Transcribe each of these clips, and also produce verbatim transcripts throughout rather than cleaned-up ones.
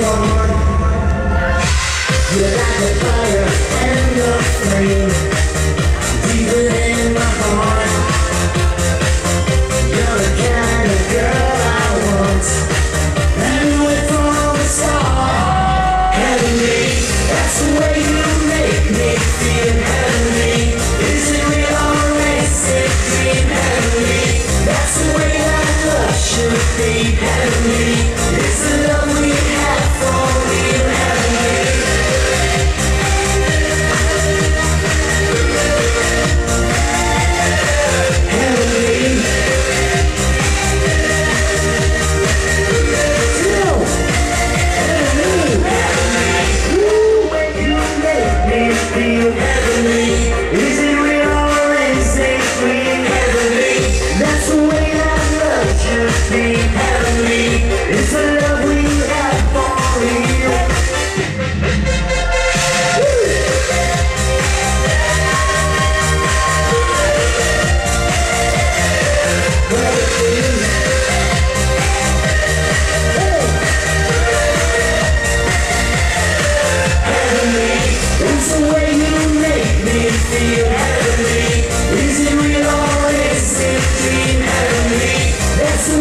Lord. You're like a fire and a flame, deeper in my heart. You're the kind of girl I want, and with all the stars. Heavenly, that's the way you make me feel. Heavenly, is it real or is it dream? Heavenly, that's the way that love should be. Heavenly, it's the love we have for real. Heavenly, it's the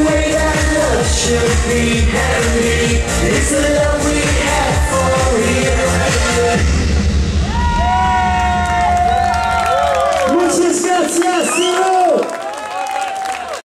way that love should be. Heavenly, it's the love we